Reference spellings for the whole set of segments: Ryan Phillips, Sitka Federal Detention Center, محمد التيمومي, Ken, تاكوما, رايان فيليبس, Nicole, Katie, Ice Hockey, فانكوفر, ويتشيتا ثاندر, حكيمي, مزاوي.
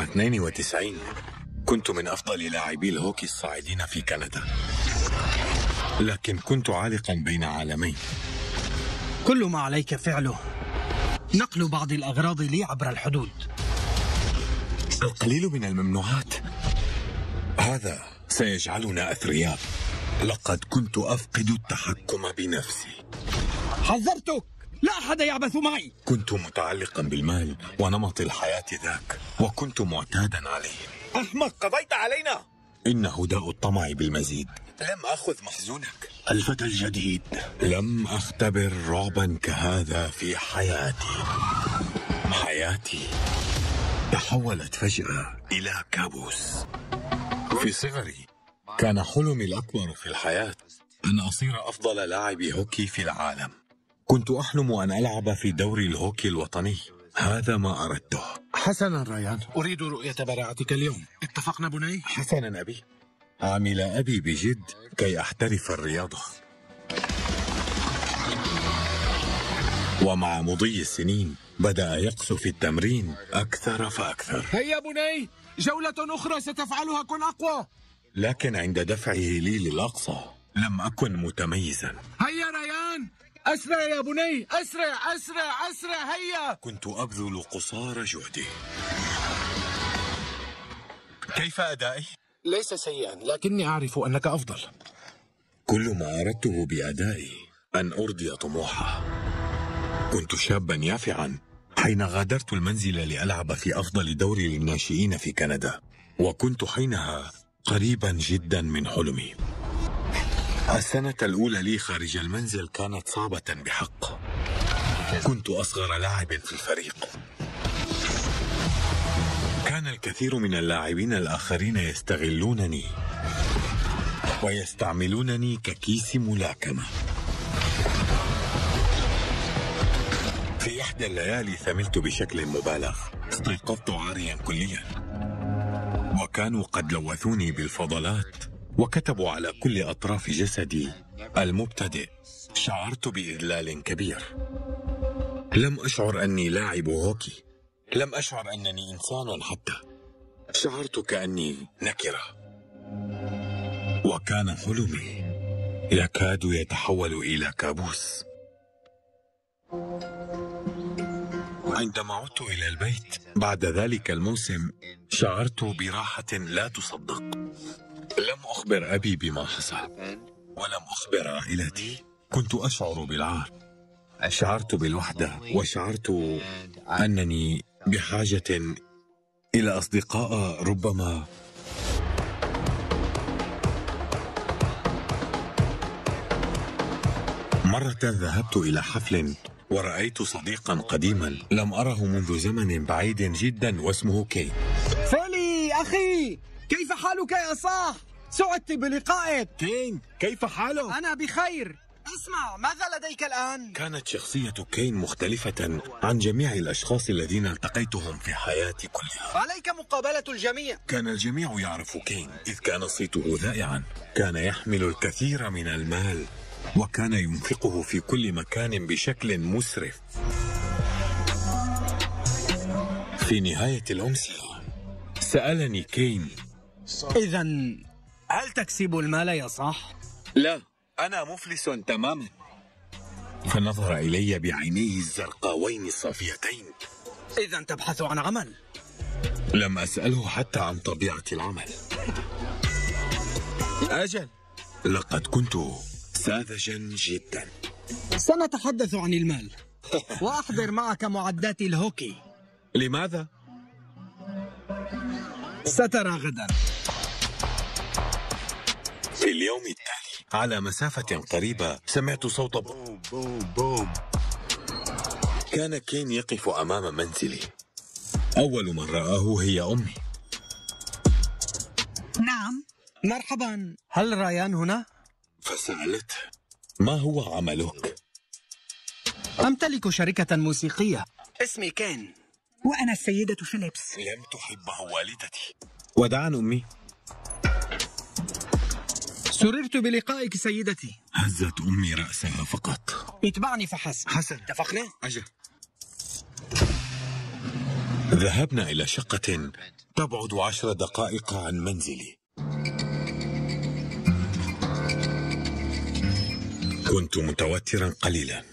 عام 92 كنت من أفضل لاعبي الهوكي الصاعدين في كندا، لكن كنت عالقا بين عالمين. كل ما عليك فعله نقل بعض الأغراض لي عبر الحدود. القليل من الممنوعات، هذا سيجعلنا أثرياء. لقد كنت أفقد التحكم بنفسي. حذرتك، لا أحد يعبث معي. كنت متعلقا بالمال ونمط الحياة ذاك، وكنت معتادا عليه. أحمق، قضيت علينا. إنه داء الطمع بالمزيد. لم أخذ محزونك. الفتى الجديد، لم أختبر رعبا كهذا في حياتي. حياتي تحولت فجأة إلى كابوس. في صغري كان حلمي الأكبر في الحياة أن أصير أفضل لاعب هوكي في العالم. كنت أحلم أن ألعب في دوري الهوكي الوطني. هذا ما أردته. حسنا ريان، أريد رؤية براعتك اليوم. اتفقنا بني؟ حسنا أبي. عمل أبي بجد كي أحترف الرياضة، ومع مضي السنين بدأ يقصف التمرين أكثر فأكثر. هيا بني، جولة أخرى ستفعلها، كن أقوى. لكن عند دفعه لي للأقصى لم أكن متميزا. هيا ريان، أسرع يا بني، أسرع أسرع أسرع، هيا. كنت أبذل قصارى جهدي. كيف أدائي؟ ليس سيئا، لكني أعرف أنك أفضل. كل ما أردته بأدائي أن أرضي طموحه. كنت شابا يافعا حين غادرت المنزل لألعب في أفضل دوري للناشئين في كندا، وكنت حينها قريبا جدا من حلمي. السنة الأولى لي خارج المنزل كانت صعبة بحق. كنت أصغر لاعب في الفريق. كان الكثير من اللاعبين الآخرين يستغلونني ويستعملونني ككيس ملاكمة. في إحدى الليالي ثملت بشكل مبالغ. استيقظت عاريا كليا، وكانوا قد لوثوني بالفضلات وكتبوا على كل أطراف جسدي المبتدئ. شعرت بإذلال كبير. لم أشعر أني لاعب هوكي، لم أشعر أنني إنسان حتى. شعرت كأني نكرة، وكان حلمي يكاد يتحول إلى كابوس. عندما عدت إلى البيت بعد ذلك الموسم شعرت براحة لا تصدق. لم أخبر أبي بما حصل، ولم أخبر عائلتي. كنت أشعر بالعار، شعرت بالوحدة، وشعرت أنني بحاجة إلى أصدقاء ربما. مرة ذهبت إلى حفل ورأيت صديقا قديما لم أره منذ زمن بعيد جدا، واسمه كين. فلي أخي، كيف حالك يا صاح؟ سعدت بلقائك. كين، كيف حالك؟ أنا بخير. اسمع، ماذا لديك الآن؟ كانت شخصية كين مختلفة عن جميع الأشخاص الذين التقيتهم في حياتي كلها. عليك مقابلة الجميع. كان الجميع يعرف كين، إذ كان صيته ذائعا. كان يحمل الكثير من المال، وكان ينفقه في كل مكان بشكل مسرف. في نهاية الأمسية سألني كين: إذا هل تكسب المال يا صاح؟ لا، أنا مفلس تماما. فنظر إلي بعينيه الزرقاوين الصافيتين. إذا تبحث عن عمل؟ لم أسأله حتى عن طبيعة العمل. أجل، لقد كنت ساذجا جدا. سنتحدث عن المال، وأحضر معك معدات الهوكي. لماذا؟ سترى غدا. في اليوم التالي على مسافة قريبة سمعت صوت بوم بوم بوم. كان كين يقف أمام منزلي. أول من رآه هي أمي. نعم، مرحبا، هل ريان هنا؟ فسألته: ما هو عملك؟ أمتلك شركة موسيقية، اسمي كين. وأنا السيدة فيليبس. لم تحبه والدتي. ودعا أمي. سررت بلقائك سيدتي. هزت أمي رأسها فقط. اتبعني فحسب. حسنا، اتفقنا؟ أجل. ذهبنا إلى شقة تبعد 10 دقائق عن منزلي. كنت متوترا قليلا،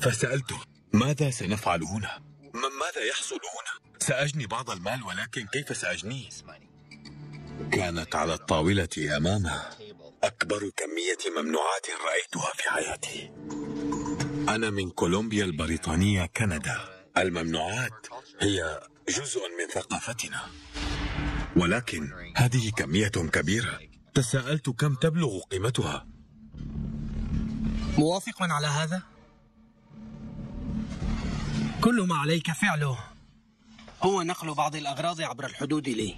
فسألته: ماذا سنفعل هنا؟ ماذا يحصل هنا؟ سأجني بعض المال، ولكن كيف سأجنيه؟ كانت على الطاولة أمامه أكبر كمية ممنوعات رأيتها في حياتي. أنا من كولومبيا البريطانية كندا، الممنوعات هي جزء من ثقافتنا، ولكن هذه كمية كبيرة. تساءلت كم تبلغ قيمتها. موافق على هذا؟ كل ما عليك فعله هو نقل بعض الأغراض عبر الحدود لي.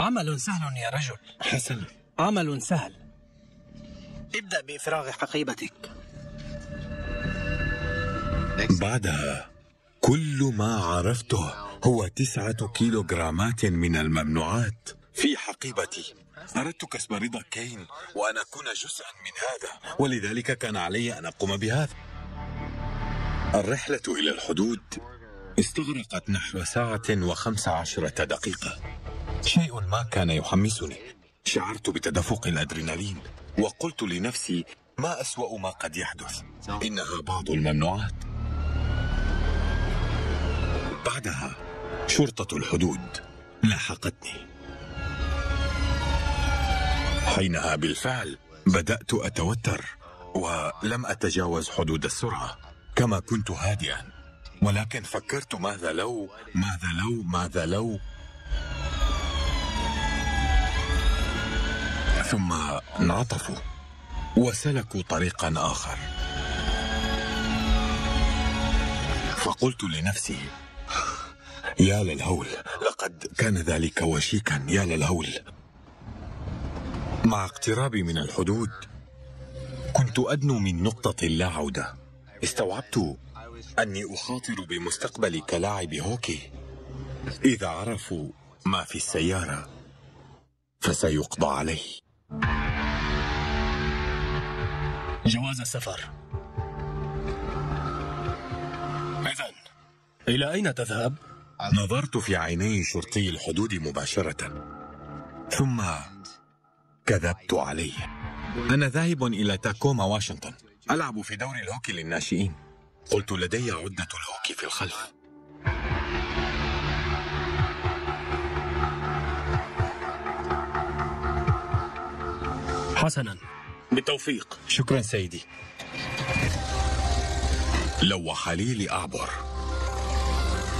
عمل سهل يا رجل. حسنا، عمل سهل. ابدأ بإفراغ حقيبتك. بعدها كل ما عرفته هو 9 كيلوغرامات من الممنوعات في حقيبتي. أردت كسب رضا كين وأن أكون جزءا من هذا، ولذلك كان علي أن أقوم بهذا. الرحلة إلى الحدود استغرقت نحو 1:15. شيء ما كان يحمسني. شعرت بتدفق الأدرينالين وقلت لنفسي: ما أسوأ ما قد يحدث، إنها بعض الممنوعات. بعدها شرطة الحدود لاحقتني. حينها بالفعل بدأت أتوتر، ولم أتجاوز حدود السرعة كما كنت هادئا، ولكن فكرت: ماذا لو. ثم انعطفوا وسلكوا طريقا آخر، فقلت لنفسي: يا للهول، لقد كان ذلك وشيكا، يا للهول. مع اقترابي من الحدود كنت أدنو من نقطة لا عودة. استوعبت أني أخاطر بمستقبلي كلاعب هوكي. إذا عرفوا ما في السيارة فسيقضى علي. جواز السفر. إذن إلى أين تذهب؟ نظرت في عيني شرطي الحدود مباشرة، ثم كذبت عليه. أنا ذاهب إلى تاكوما، واشنطن، ألعب في دوري الهوكي للناشئين. قلت: لدي عدة الهوكي في الخلف. حسناً، بالتوفيق. شكراً سيدي. لوح لي لأعبر.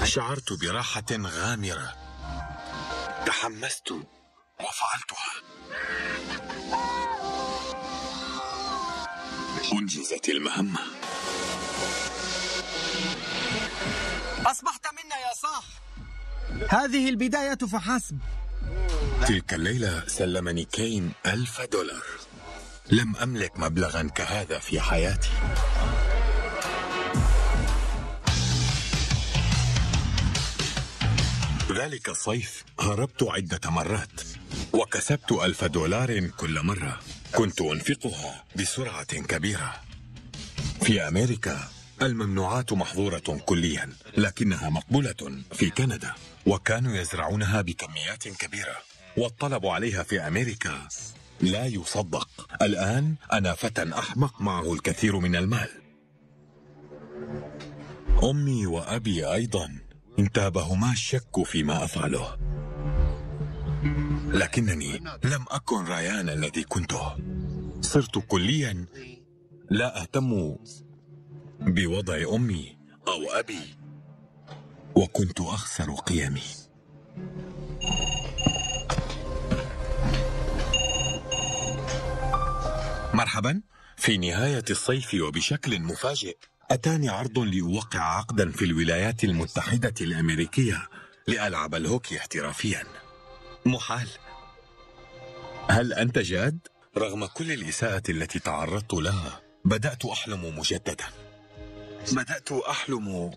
شعرت براحة غامرة. تحمست وفعلتها. أنجزت المهمة. أصبحت منا يا صاح. هذه البداية فحسب. تلك الليلة سلمني كين $1000. لم أملك مبلغا كهذا في حياتي. ذلك الصيف هربت عدة مرات وكسبت $1000 كل مرة. كنت أنفقها بسرعة كبيرة. في أمريكا الممنوعات محظورة كليا، لكنها مقبولة في كندا، وكانوا يزرعونها بكميات كبيرة، والطلب عليها في أمريكا لا يصدق. الآن أنا فتى أحمق معه الكثير من المال. أمي وأبي أيضا انتابهما الشك فيما أفعله، لكنني لم أكن ريان الذي كنته. صرت كليا لا أهتم بوضع أمي أو أبي، وكنت أخسر قيمي. مرحبا. في نهاية الصيف وبشكل مفاجئ أتاني عرض لأوقع عقدا في الولايات المتحدة الأمريكية لألعب الهوكي احترافيا. محال. هل أنت جاد؟ رغم كل الإساءة التي تعرضت لها بدأت أحلم مجددا. بدأت أحلم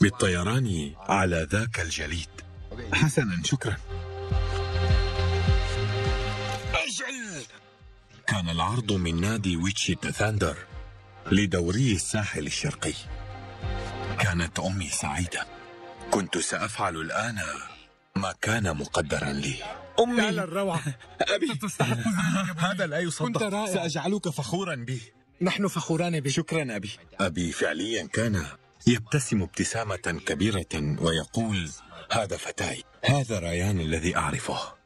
بالطيران على ذاك الجليد. حسنا، شكرا. أجل. كان العرض من نادي ويتشيتا ثاندر لدوري الساحل الشرقي. كانت أمي سعيدة، كنت سأفعل الآن ما كان مقدرا لي. أمي، الروعة. أبي، هذا لا يصدق، سأجعلك فخورا بي. نحن فخوران بك. شكرا أبي. أبي فعليا كان يبتسم ابتسامة كبيرة ويقول هذا فتاي، هذا رايان الذي أعرفه.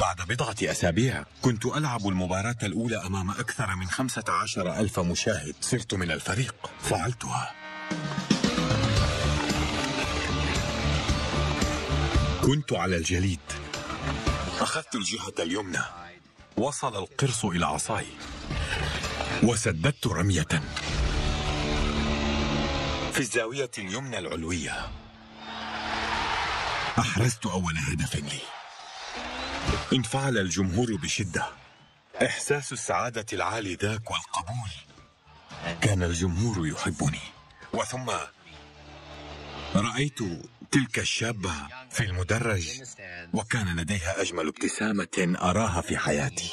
بعد بضعة أسابيع كنت ألعب المباراة الأولى أمام أكثر من 15,000 مشاهد. صرت من الفريق، فعلتها. كنت على الجليد، أخذت الجهة اليمنى، وصل القرص إلى عصاي وسددت رمية في الزاوية اليمنى العلوية. أحرزت أول هدف لي. انفعل الجمهور بشدة. إحساس السعادة العالي ذاك والقبول. كان الجمهور يحبني. وثم رأيت تلك الشابة في المدرج، وكان لديها أجمل ابتسامة أراها في حياتي.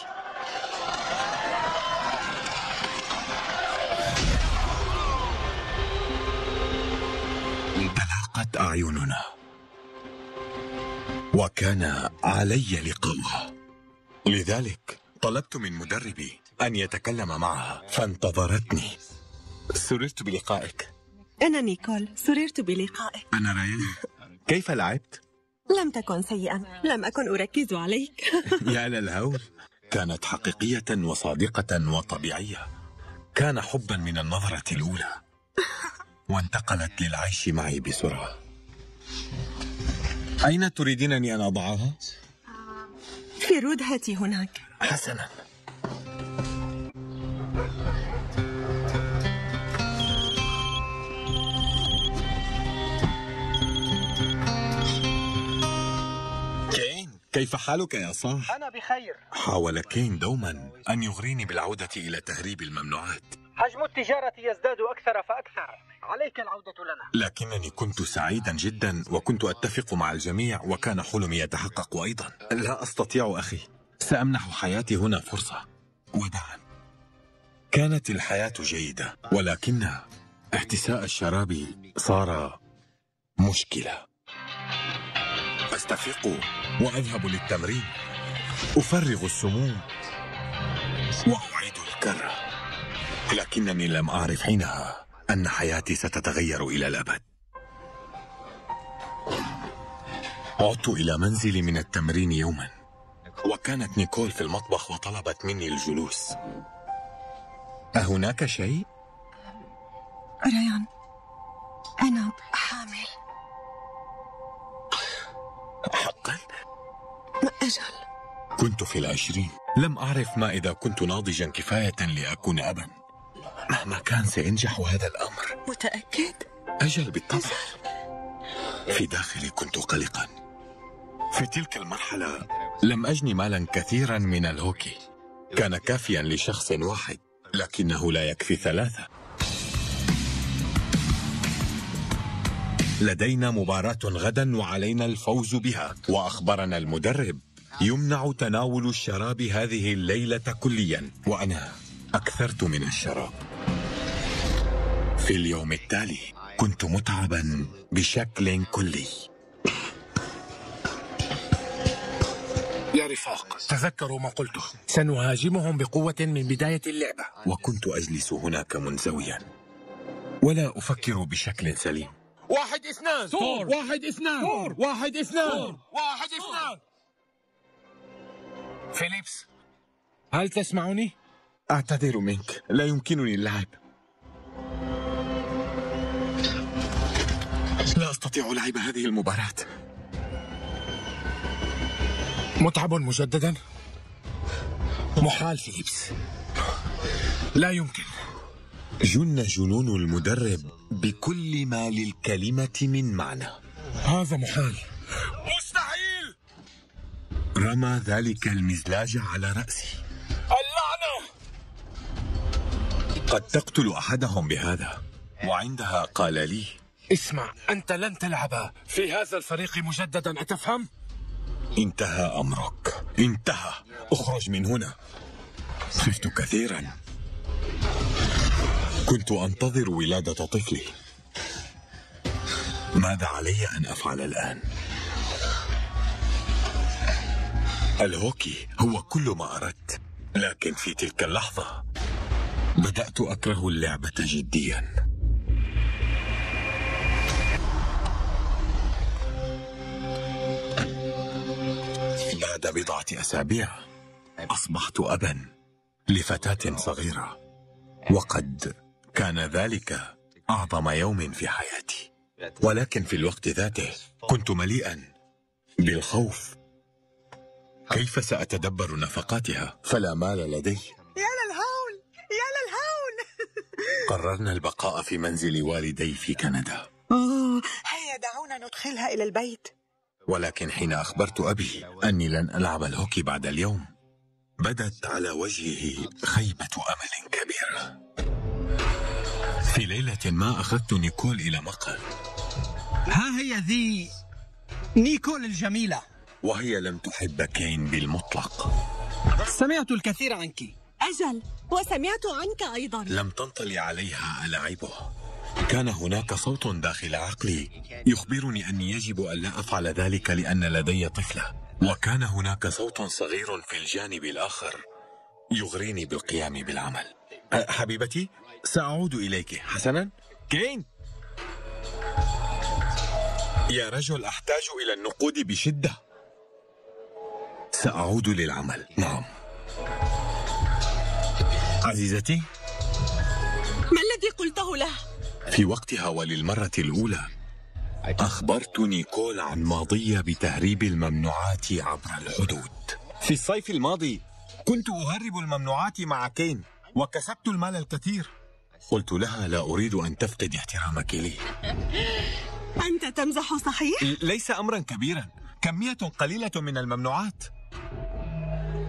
تلاقت أعيننا وكان علي لقاؤها، لذلك طلبت من مدربي أن يتكلم معها، فانتظرتني. سررت بلقائك. أنا نيكول، سررت بلقائك. أنا رايان. كيف لعبت؟ لم تكن سيئا، لم أكن أركز عليك. يا للهول. كانت حقيقية وصادقة وطبيعية. كان حبا من النظرة الأولى، وانتقلت للعيش معي بسرعة. أين تريدينني أن أضعها؟ في ردهة هناك. حسنا. كين، كيف حالك يا صاح؟ أنا بخير. حاول كين دوما أن يغريني بالعودة إلى تهريب الممنوعات. حجم التجارة يزداد أكثر فأكثر، عليك العودة لنا. لكنني كنت سعيدا جدا وكنت أتفق مع الجميع، وكان حلمي يتحقق أيضا. لا أستطيع أخي، سأمنح حياتي هنا فرصة. وداعا. كانت الحياة جيدة، ولكن احتساء الشراب صار مشكلة. أستفيق وأذهب للتمرين، أفرغ السموم وأعيد الكرة، لكنني لم أعرف حينها أن حياتي ستتغير إلى الأبد. عدت إلى منزلي من التمرين يوما، وكانت نيكول في المطبخ وطلبت مني الجلوس. أهناك شيء؟ ريان، أنا حامل. حقا؟ أجل. كنت في ال20. لم أعرف ما إذا كنت ناضجا كفاية لأكون أبا. مهما كان سينجح هذا الأمر. متأكد؟ أجل بالطبع. في داخلي كنت قلقا. في تلك المرحلة لم أجني مالا كثيرا من الهوكي، كان كافيا لشخص واحد، لكنه لا يكفي 3. لدينا مباراة غدا وعلينا الفوز بها، وأخبرنا المدرب يمنع تناول الشراب هذه الليلة كليا، وأنا أكثرت من الشراب. في اليوم التالي كنت متعبا بشكل كلي. يا رفاق، تذكروا ما قلته، سنهاجمهم بقوة من بداية اللعبة. وكنت أجلس هناك منزويا ولا أفكر بشكل سليم. 1-2 ثور، 1-2 ثور، 1-2 ثور، 1-2. فيليبس، هل تسمعني؟ أعتذر منك، لا يمكنني اللعب. لا أستطيع لعب هذه المباراة. متعب مجددا؟ محال فيليبس، لا يمكن. جن جنون المدرب بكل ما للكلمة من معنى. هذا محال، رمى ذلك المزلاج على رأسي. اللعنة! قد تقتل أحدهم بهذا. وعندها قال لي: اسمع، أنت لن تلعب في هذا الفريق مجددا، أتفهم؟ انتهى أمرك، انتهى، اخرج من هنا. خفت كثيرا. كنت أنتظر ولادة طفلي. ماذا علي أن أفعل الآن؟ الهوكي هو كل ما أردت، لكن في تلك اللحظة بدأت أكره اللعبة جديا. بعد بضعة أسابيع أصبحت أبا لفتاة صغيرة، وقد كان ذلك أعظم يوم في حياتي، ولكن في الوقت ذاته كنت مليئا بالخوف. كيف سأتدبر نفقاتها؟ فلا مال لدي. يا للهول يا للهول. قررنا البقاء في منزل والدي في كندا. هيا دعونا ندخلها إلى البيت. ولكن حين أخبرت أبي أني لن ألعب الهوكي بعد اليوم، بدت على وجهه خيبة أمل كبيرة. في ليلة ما أخذت نيكول إلى مقهى. ها هي ذي نيكول الجميلة. وهي لم تحب كين بالمطلق. سمعت الكثير عنك. أجل، وسمعت عنك أيضا. لم تنطلي عليها ألاعبه. كان هناك صوت داخل عقلي يخبرني أني يجب أن لا أفعل ذلك لأن لدي طفلة، وكان هناك صوت صغير في الجانب الآخر يغريني بالقيام بالعمل. حبيبتي، سأعود إليك حسنا. كين يا رجل، أحتاج إلى النقود بشدة. سأعود للعمل. نعم عزيزتي. ما الذي قلته له؟ في وقتها وللمرة الأولى أخبرت نيكول عن ماضي بتهريب الممنوعات عبر الحدود. في الصيف الماضي كنت أهرب الممنوعات مع كين وكسبت المال الكثير. قلت لها لا أريد أن تفقد احترامك لي. أنت تمزح صحيح؟ ليس أمرا كبيرا، كمية قليلة من الممنوعات.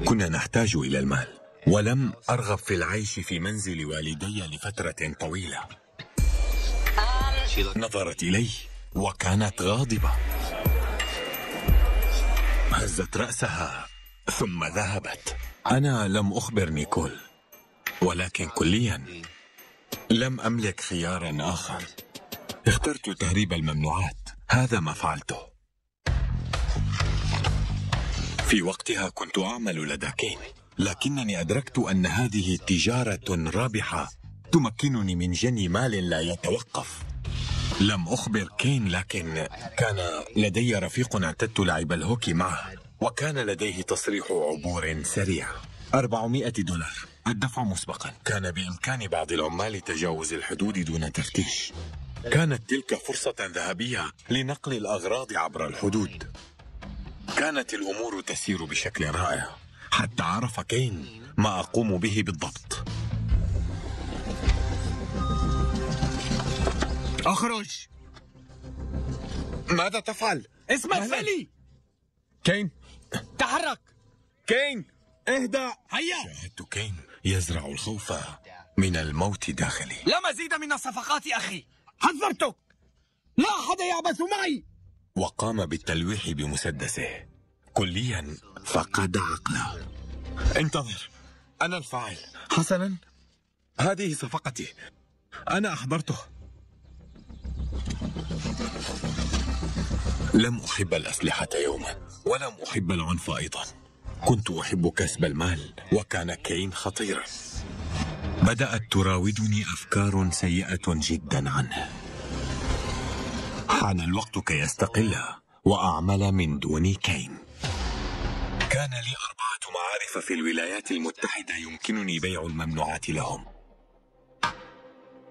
كنا نحتاج إلى المال، ولم أرغب في العيش في منزل والدي لفترة طويلة. نظرت إلي وكانت غاضبة. هزت رأسها ثم ذهبت. أنا لم أخبر نيكول، ولكن كليا لم أملك خيارا آخر. اخترت تهريب الممنوعات. هذا ما فعلته. في وقتها كنت أعمل لدى كين، لكنني أدركت أن هذه تجارة رابحة تمكنني من جني مال لا يتوقف. لم أخبر كين، لكن كان لدي رفيق اعتدت لعب الهوكي معه، وكان لديه تصريح عبور سريع. 400 دولار الدفع مسبقا. كان بإمكان بعض العمال تجاوز الحدود دون تفتيش. كانت تلك فرصة ذهبية لنقل الأغراض عبر الحدود. كانت الأمور تسير بشكل رائع حتى عرف كين ما أقوم به بالضبط. اخرج. ماذا تفعل؟ اسمع فيلي. كين تحرك. كين اهدأ. هيا. شاهدت كين يزرع الخوف من الموت داخلي. لا مزيد من الصفقات أخي، حذرتك. لا أحد يعبث معي. وقام بالتلويح بمسدسه كليا فقد عقله. انتظر، أنا الفاعل. حسنا، هذه صفقتي، أنا أحضرته. لم أحب الأسلحة يوما، ولم أحب العنف أيضا. كنت أحب كسب المال، وكان كين خطيرا. بدأت تراودني أفكار سيئة جدا عنه. حان الوقت كي أستقل وأعمل من دون كين. كان لي 4 معارف في الولايات المتحدة يمكنني بيع الممنوعات لهم.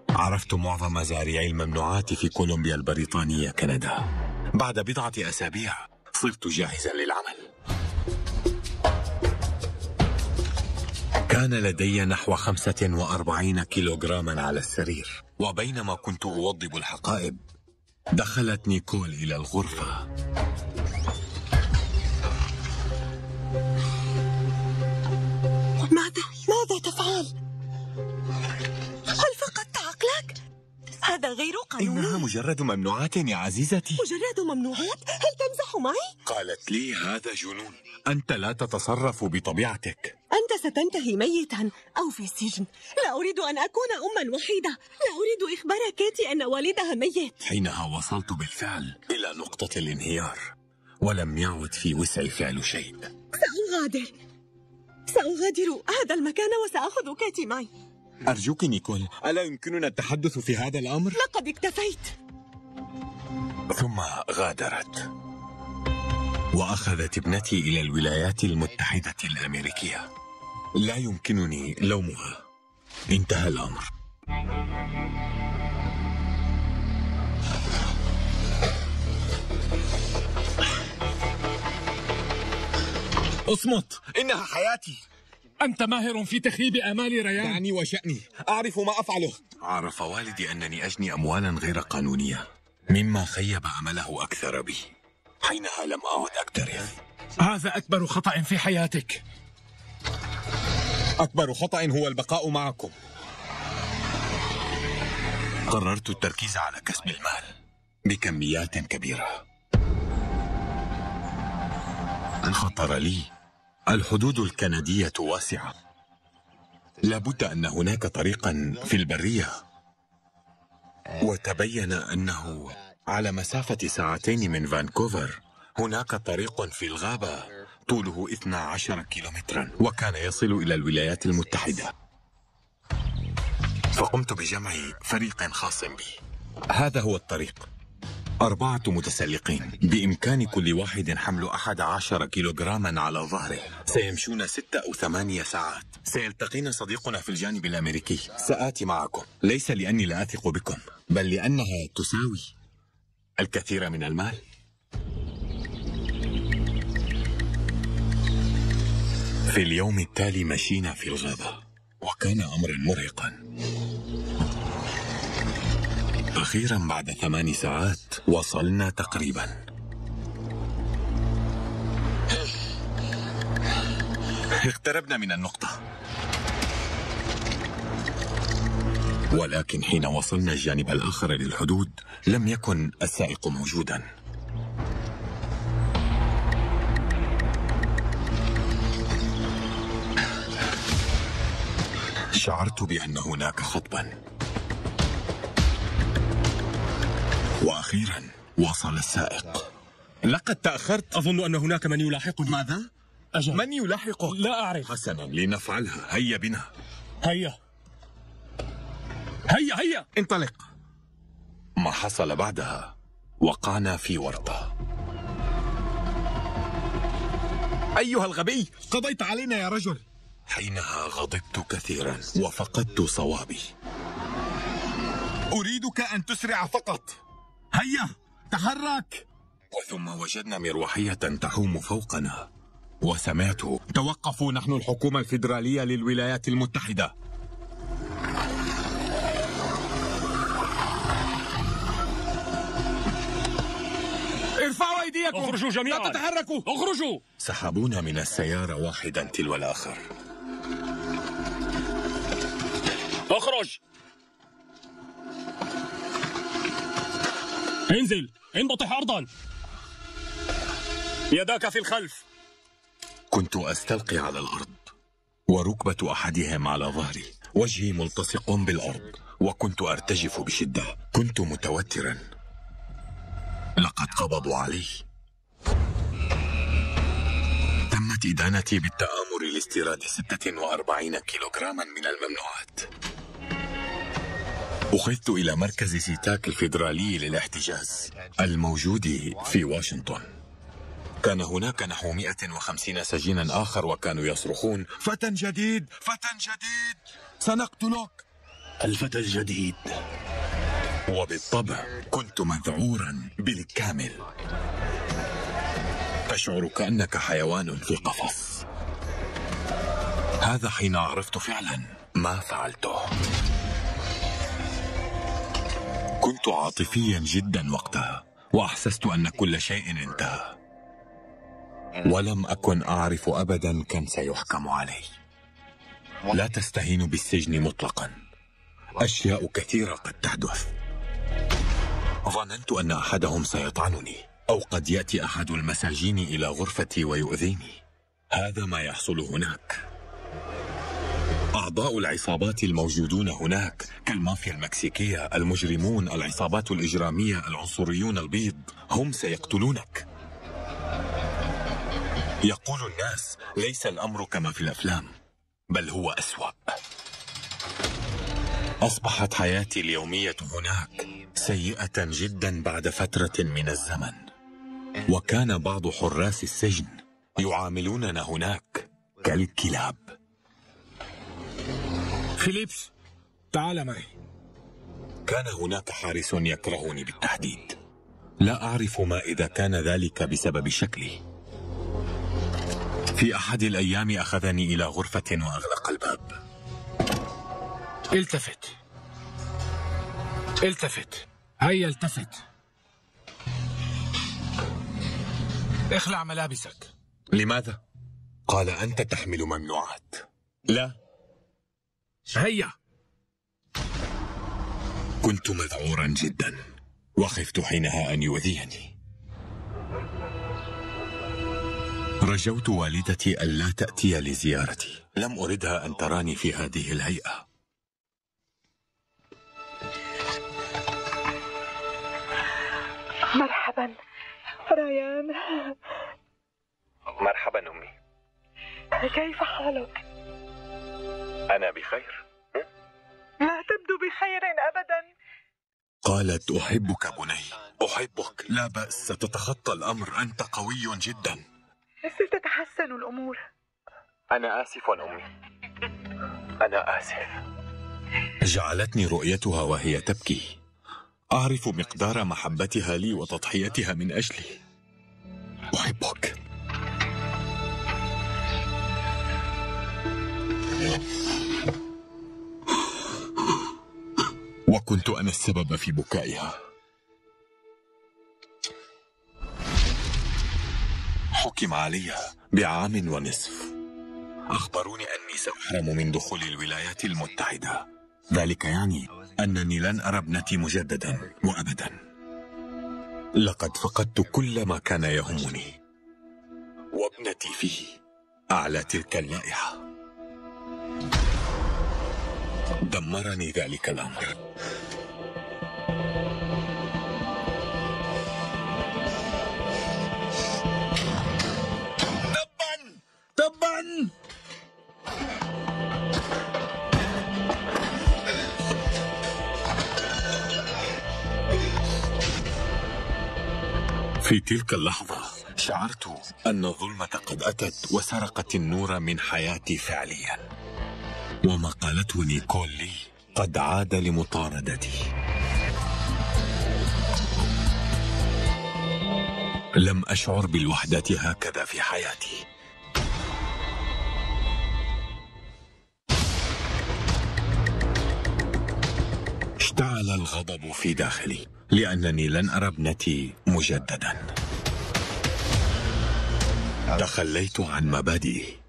عرفت معظم زارعي الممنوعات في كولومبيا البريطانية كندا. بعد بضعة أسابيع صرت جاهزا للعمل. كان لدي نحو 45 كيلوغراما على السرير، وبينما كنت أوضب الحقائب دخلت نيكول إلى الغرفة. ماذا تفعل؟ هل فقدت عقلك؟ هذا غير قانوني. إنها مجرد ممنوعات يا عزيزتي. مجرد ممنوعات؟ هل تمزح معي؟ قالت لي هذا جنون. أنت لا تتصرف بطبيعتك. أنت ستنتهي ميتا أو في السجن. لا أريد أن أكون أما وحيدة. لا أريد إخبار كاتي أن والدها ميت. حينها وصلت بالفعل إلى نقطة الانهيار، ولم يعد في وسعي فعل شيء. سأغادر هذا المكان وسأخذ كاتي معي. أرجوك نيكول، ألا يمكننا التحدث في هذا الأمر؟ لقد اكتفيت. ثم غادرت، وأخذت ابنتي إلى الولايات المتحدة الأمريكية. لا يمكنني لومها. انتهى الأمر. اصمت، إنها حياتي. أنت ماهر في تخريب آمال ريان. دعني وشأني، أعرف ما أفعله. عرف والدي أنني أجني أموالا غير قانونية، مما خيب أمله أكثر بي. حينها لم أعد أكترث. هذا أكبر خطأ في حياتك. أكبر خطأ هو البقاء معكم. قررت التركيز على كسب المال بكميات كبيرة. خطر لي. الحدود الكندية واسعة، لابد أن هناك طريقا في البرية، وتبين أنه على مسافة ساعتين من فانكوفر هناك طريق في الغابة طوله 12 كيلومترا وكان يصل إلى الولايات المتحدة. فقمت بجمع فريق خاص بي. هذا هو الطريق، 4 متسلقين، بإمكان كل واحد حمل 11 كيلوغراما على ظهره. سيمشون 6 أو 8 ساعات. سيلتقينا صديقنا في الجانب الأمريكي. سآتي معكم، ليس لأني لا أثق بكم، بل لأنها تساوي الكثير من المال. في اليوم التالي مشينا في الغابة، وكان أمرا مرهقا. أخيرا بعد 8 ساعات وصلنا تقريبا. اقتربنا من النقطة، ولكن حين وصلنا الجانب الآخر للحدود لم يكن السائق موجودا. شعرت بأن هناك خطبا، وأخيرا وصل السائق. لقد تأخرت. أظن أن هناك من يلاحقني. ماذا؟ أجل، من يلاحقك؟ لا أعرف. حسنا، لنفعلها. هيا بنا. هيا هيا هيا، انطلق. ما حصل بعدها؟ وقعنا في ورطة. أيها الغبي، قضيت علينا يا رجل. حينها غضبت كثيرا وفقدت صوابي. أريدك أن تسرع فقط. هيا تحرك. وثم وجدنا مروحية تحوم فوقنا، وسمعت: توقفوا، نحن الحكومة الفيدرالية للولايات المتحدة. ارفعوا أيديكم، اخرجوا جميعا، لا تتحركوا، اخرجوا. سحبونا من السيارة واحدا تلو الآخر. اخرج، انزل، انبطح أرضا، يداك في الخلف. كنت أستلقي على الأرض، وركبة أحدهم على ظهري، وجهي ملتصق بالأرض، وكنت أرتجف بشدة. كنت متوترا، لقد قبضوا علي. تمت إدانتي بالتآمر لاستيراد 46 كيلوغراما من الممنوعات. أخذت إلى مركز سيتاك الفيدرالي للاحتجاز الموجود في واشنطن. كان هناك نحو 150 سجينا آخر، وكانوا يصرخون: فتى جديد، فتى جديد، سنقتلك. الفتى الجديد. وبالطبع كنت مذعورا بالكامل. تشعر كأنك حيوان في قفص. هذا حين عرفت فعلا ما فعلته. كنت عاطفيا جدا وقتها، وأحسست أن كل شيء انتهى، ولم أكن أعرف أبدا كم سيحكم علي. لا تستهين بالسجن مطلقا، أشياء كثيرة قد تحدث. ظننت أن أحدهم سيطعنني أو قد يأتي أحد المساجين إلى غرفتي ويؤذيني. هذا ما يحصل هناك. أعضاء العصابات الموجودون هناك كالمافيا المكسيكية، المجرمون، العصابات الإجرامية، العنصريون البيض، هم سيقتلونك. يقول الناس ليس الأمر كما في الأفلام، بل هو أسوأ. أصبحت حياتي اليومية هناك سيئة جدا بعد فترة من الزمن، وكان بعض حراس السجن يعاملوننا هناك كالكلاب. فيليبس، تعال معي. كان هناك حارس يكرهني بالتحديد. لا أعرف ما إذا كان ذلك بسبب شكلي. في أحد الأيام أخذني إلى غرفة وأغلق الباب. التفت، التفت، هيا التفت. اخلع ملابسك. لماذا؟ قال أنت تحمل ممنوعات. لا. هيا. كنت مذعورا جدا وخفت حينها أن يؤذيني. رجوت والدتي ألا تأتي لزيارتي، لم أردها أن تراني في هذه الهيئة. مرحبا ريان. مرحبا أمي. كيف حالك؟ أنا بخير. لا تبدو بخير أبدا. قالت أحبك بني، أحبك. لا بأس، ستتخطى الأمر، أنت قوي جدا. ستتحسن الأمور. أنا آسف أمي، أنا آسف. جعلتني رؤيتها وهي تبكي. أعرف مقدار محبتها لي وتضحيتها من أجلي. أحبك. وكنت أنا السبب في بكائها. حكم علي بعام ونصف. أخبروني أني سأحرم من دخول الولايات المتحدة. ذلك يعني أنني لن أرى ابنتي مجددا وأبدا. لقد فقدت كل ما كان يهمني، وابنتي فيه أعلى تلك اللائحة. دمرني ذلك الأمر. تبا تبا. في تلك اللحظة شعرت أن الظلمة قد أتت وسرقت النور من حياتي فعليا، وما قالته نيكول لي قد عاد لمطاردتي. لم أشعر بالوحدة هكذا في حياتي. اشتعل الغضب في داخلي لأنني لن أرى ابنتي مجددا. تخليت عن مبادئي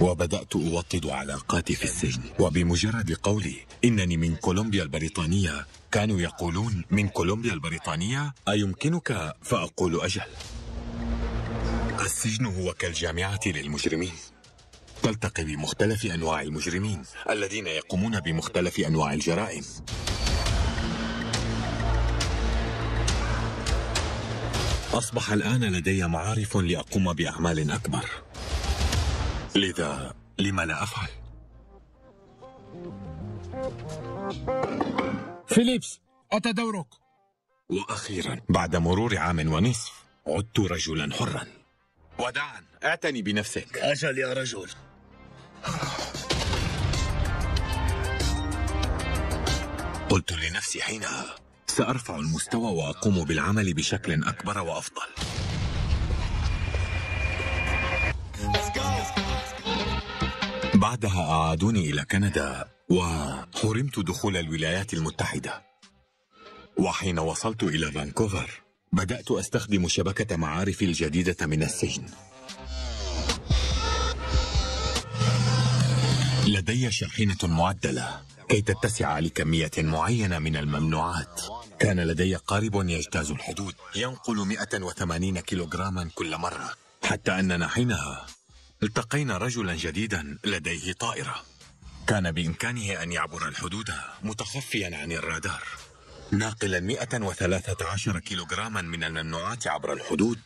وبدأت أوطد علاقاتي في السجن، وبمجرد قولي إنني من كولومبيا البريطانية كانوا يقولون من كولومبيا البريطانية؟ أيمكنك؟ فأقول أجل. السجن هو كالجامعة للمجرمين، تلتقي بمختلف أنواع المجرمين الذين يقومون بمختلف أنواع الجرائم. أصبح الآن لدي معارف لأقوم بأعمال أكبر، لذا لما لا أفعل؟ فيليبس، أتى دورك. وأخيرا بعد مرور عام ونصف عدت رجلا حرا. وداعا، اعتني بنفسك. أجل يا رجل. قلت لنفسي حينها سأرفع المستوى وأقوم بالعمل بشكل أكبر وأفضل. بعدها أعادوني إلى كندا وحرمت دخول الولايات المتحدة. وحين وصلت إلى فانكوفر بدأت أستخدم شبكة معارفي الجديدة من السجن. لدي شاحنة معدلة كي تتسع لكمية معينة من الممنوعات. كان لدي قارب يجتاز الحدود، ينقل 180 كيلوغراما كل مرة، حتى أننا حينها التقينا رجلا جديدا لديه طائرة كان بإمكانه أن يعبر الحدود متخفيا عن الرادار، ناقلا 113 كيلوغراما من الممنوعات عبر الحدود،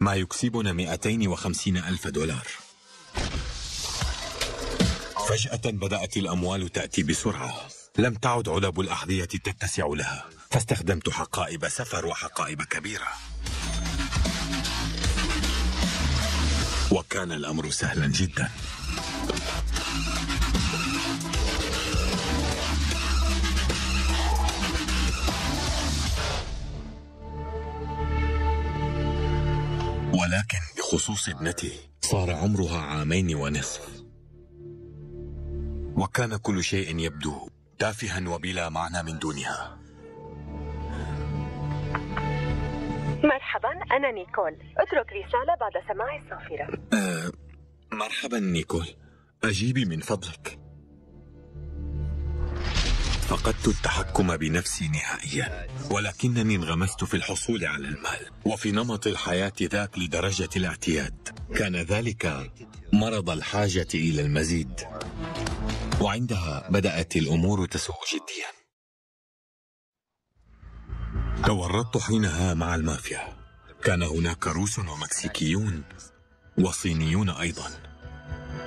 ما يكسبنا 250 ألف دولار. فجأة بدأت الأموال تأتي بسرعة، لم تعد علب الأحذية تتسع لها، فاستخدمت حقائب سفر وحقائب كبيرة، وكان الأمر سهلا جدا. ولكن بخصوص ابنتي، صار عمرها 2.5 عام، وكان كل شيء يبدو تافها وبلا معنى من دونها. مرحبا، أنا نيكول. اترك رسالة بعد سماع الصافرة. مرحبا نيكول، أجيبي من فضلك. فقدت التحكم بنفسي نهائيا، ولكنني انغمست في الحصول على المال وفي نمط الحياة ذاك لدرجة الاعتياد. كان ذلك مرض الحاجة إلى المزيد، وعندها بدأت الأمور تسوء جديا. تورطت حينها مع المافيا، كان هناك روس ومكسيكيون وصينيون أيضا.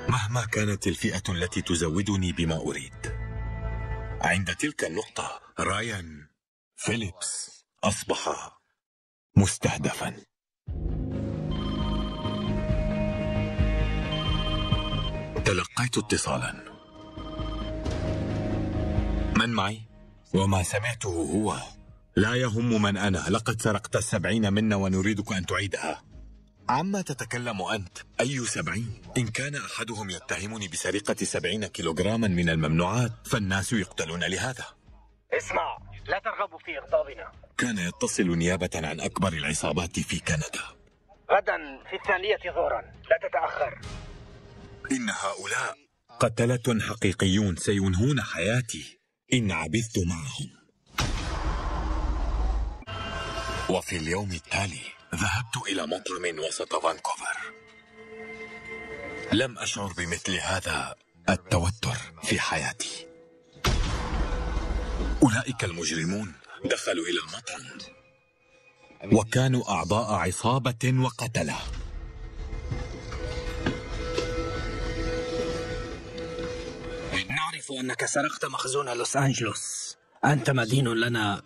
مهما كانت الفئة التي تزودني بما أريد، عند تلك النقطة رايان فيليبس أصبح مستهدفا. تلقيت اتصالا. من معي؟ وما سمعته هو: لا يهم من أنا، لقد سرقت 70 منا ونريدك أن تعيدها. عما تتكلم أنت؟ أي 70؟ إن كان أحدهم يتهمني بسرقة 70 كيلوغراما من الممنوعات، فالناس يقتلون لهذا. اسمع، لا ترغب في إغضابنا. كان يتصل نيابة عن أكبر العصابات في كندا. غدا في 1:00 ظهرا، لا تتأخر. إن هؤلاء قتلة حقيقيون سينهون حياتي إن عبثت معهم. وفي اليوم التالي ذهبت إلى مطعم وسط فانكوفر. لم أشعر بمثل هذا التوتر في حياتي. أولئك المجرمون دخلوا إلى المطعم وكانوا أعضاء عصابة وقتلة. نعرف أنك سرقت مخزون لوس أنجلوس، أنت مدين لنا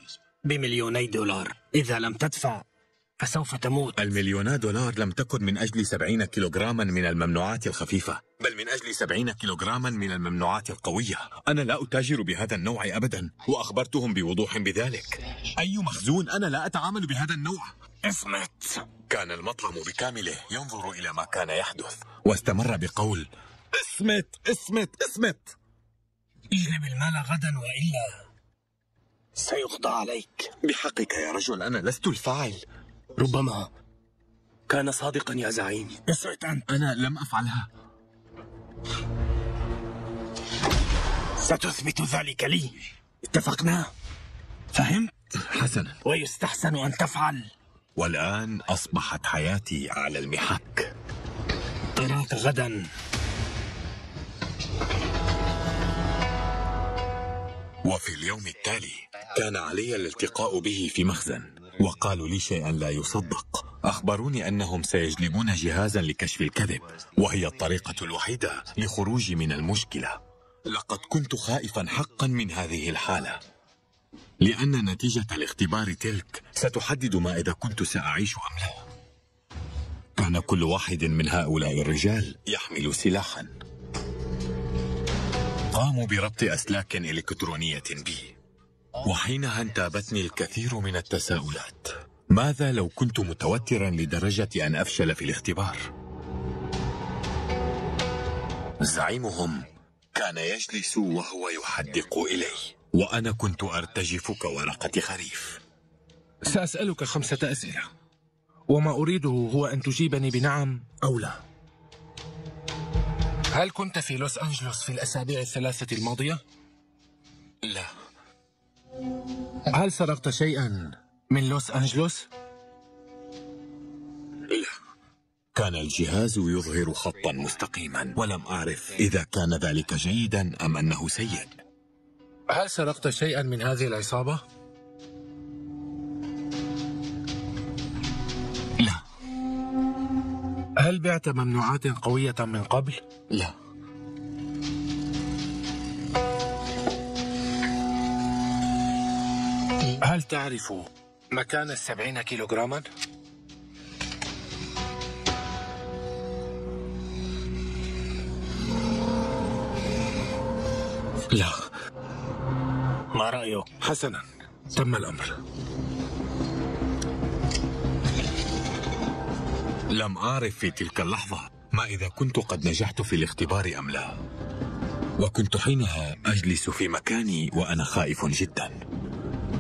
ب2 مليون دولار، إذا لم تدفع فسوف تموت. 2 مليون دولار لم تكن من أجل 70 كيلوغراما من الممنوعات الخفيفة، بل من أجل 70 كيلوغراما من الممنوعات القوية. أنا لا أتاجر بهذا النوع أبدا، وأخبرتهم بوضوح بذلك. أي مخزون؟ أنا لا أتعامل بهذا النوع. اصمت. كان المطعم بكامله ينظر إلى ما كان يحدث، واستمر بقول: اصمت اصمت اصمت، اجلب المال غدا وإلا سيقضى عليك. بحقك يا رجل، أنا لست الفاعل. ربما كان صادقا يا زعيم. اصمت أنت. أنا لم أفعلها. ستثبت ذلك لي، اتفقنا؟ فهمت؟ حسنا، ويستحسن أن تفعل. والآن أصبحت حياتي على المحك. أراك غدا. وفي اليوم التالي كان علي الالتقاء به في مخزن، وقالوا لي شيئا لا يصدق. أخبروني أنهم سيجلبون جهازا لكشف الكذب، وهي الطريقة الوحيدة لخروجي من المشكلة. لقد كنت خائفا حقا من هذه الحالة، لأن نتيجة الاختبار تلك ستحدد ما إذا كنت سأعيش أم لا. كان كل واحد من هؤلاء الرجال يحمل سلاحا. قاموا بربط أسلاك إلكترونية بي، وحينها انتابتني الكثير من التساؤلات. ماذا لو كنت متوترا لدرجة أن أفشل في الاختبار؟ زعيمهم كان يجلس وهو يحدق إلي، وأنا كنت أرتجف كورقة خريف. سأسألك 5 أسئلة، وما أريده هو أن تجيبني بنعم أو لا. هل كنت في لوس أنجلوس في الأسابيع الثلاثة الماضية؟ لا. هل سرقت شيئا من لوس أنجلوس؟ لا. كان الجهاز يظهر خطا مستقيما ولم أعرف إذا كان ذلك جيدا أم أنه سيء. هل سرقت شيئا من هذه العصابة؟ لا. هل بعت ممنوعات قوية من قبل؟ لا. هل تعرف مكان السبعين كيلوغراما؟ لا. ما رأيه؟ حسنا، تم الأمر. لم أعرف في تلك اللحظة ما إذا كنت قد نجحت في الاختبار أم لا، وكنت حينها أجلس في مكاني وأنا خائف جدا.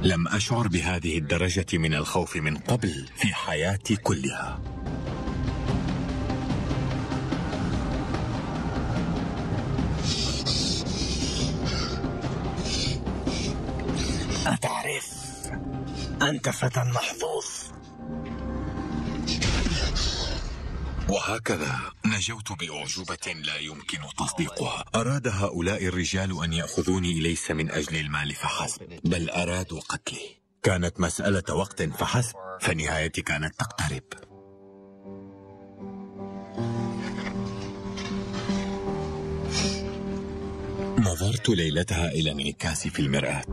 لم أشعر بهذه الدرجة من الخوف من قبل في حياتي كلها. أتعرف، أنت فتى محظوظ. وهكذا نجوت بأعجوبة لا يمكن تصديقها. أراد هؤلاء الرجال أن يأخذوني ليس من أجل المال فحسب، بل أرادوا قتلي. كانت مسألة وقت فحسب، فنهايتي كانت تقترب. نظرت ليلتها إلى انعكاسي في المرآة،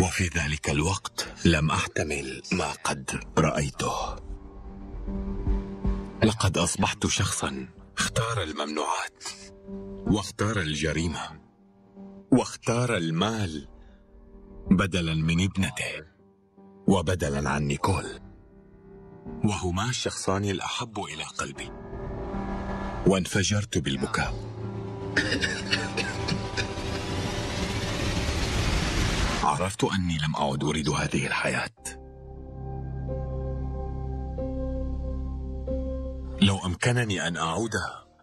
وفي ذلك الوقت لم أحتمل ما قد رأيته. لقد أصبحت شخصا اختار الممنوعات، واختار الجريمة، واختار المال بدلا من ابنته وبدلا عن نيكول، وهما الشخصان الأحب إلى قلبي. وانفجرت بالبكاء. عرفت أني لم أعد أريد هذه الحياة. لو أمكنني أن أعود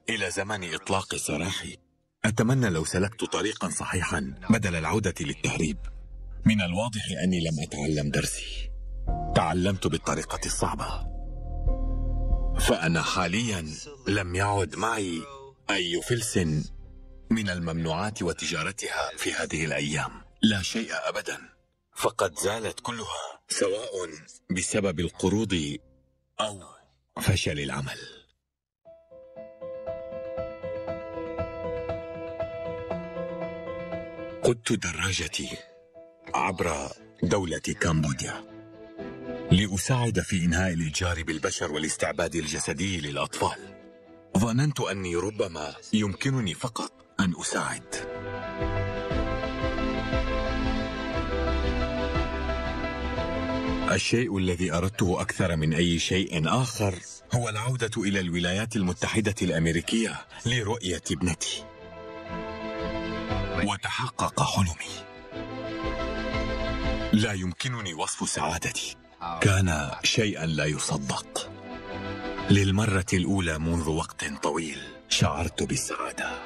إلى زمن إطلاق سراحي، أتمنى لو سلكت طريقا صحيحا بدل العودة للتهريب. من الواضح أني لم أتعلم درسي، تعلمت بالطريقة الصعبة. فأنا حاليا لم يعد معي أي فلس من الممنوعات وتجارتها في هذه الأيام، لا شيء أبدا، فقد زالت كلها، سواء بسبب القروض أو فشل العمل. قدت دراجتي عبر دولة كمبوديا لأساعد في إنهاء الإتجار بالبشر والاستعباد الجسدي للأطفال. ظننت أني ربما يمكنني فقط أن أساعد. الشيء الذي أردته أكثر من أي شيء آخر هو العودة إلى الولايات المتحدة الأمريكية لرؤية ابنتي. وتحقق حلمي. لا يمكنني وصف سعادتي. كان شيئا لا يصدق. للمرة الأولى منذ وقت طويل شعرت بالسعادة.